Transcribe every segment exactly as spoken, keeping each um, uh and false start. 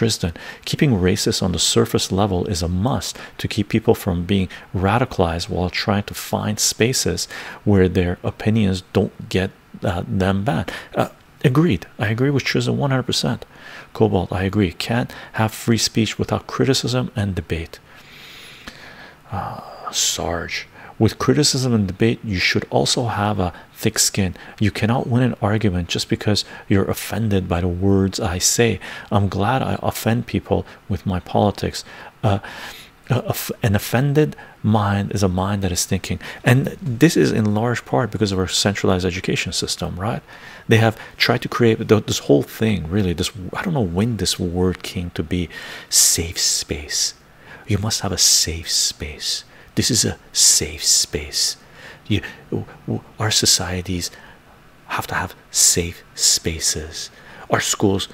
Tristan, keeping racists on the surface level is a must to keep people from being radicalized while trying to find spaces where their opinions don't get uh, them banned. Uh, agreed. I agree with Tristan one hundred percent. Cobalt, I agree. Can't have free speech without criticism and debate. Uh, Sarge, with criticism and debate, you should also have a thick skin. You cannot win an argument just because you're offended by the words I say. I'm glad I offend people with my politics. Uh, an offended mind is a mind that is thinking. And this is in large part because of our centralized education system, right? They have tried to create this whole thing, really. This, I don't know when this word came to be, safe space. You must have a safe space. This is a safe space. You, our societies have to have safe spaces. Our schools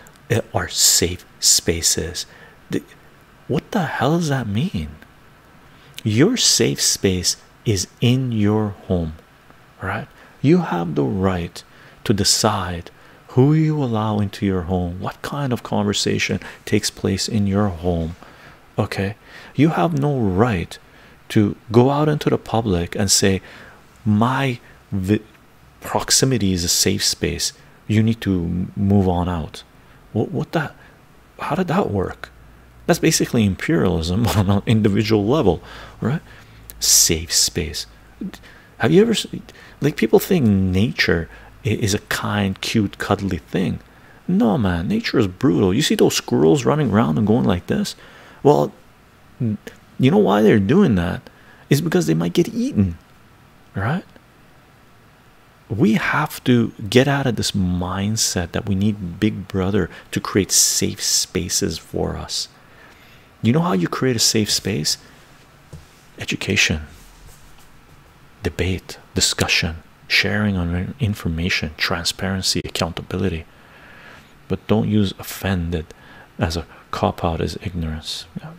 are safe spaces. What the hell does that mean? Your safe space is in your home, right? You have the right to decide who you allow into your home, what kind of conversation takes place in your home, okay? You have no right to go out into the public and say my proximity is a safe space, you need to move on out. What, what that, how did that work? That's basically imperialism on an individual level, right? Safe space. Have you ever, like, people think nature is a kind, cute, cuddly thing. No, man, nature is brutal. You see those squirrels running around and going like this? Well, you know why they're doing that? It's because they might get eaten, right? We have to get out of this mindset that we need Big Brother to create safe spaces for us. You know how you create a safe space? Education, debate, discussion, sharing on information, transparency, accountability. But don't use offended as a cop-out as ignorance. Yeah.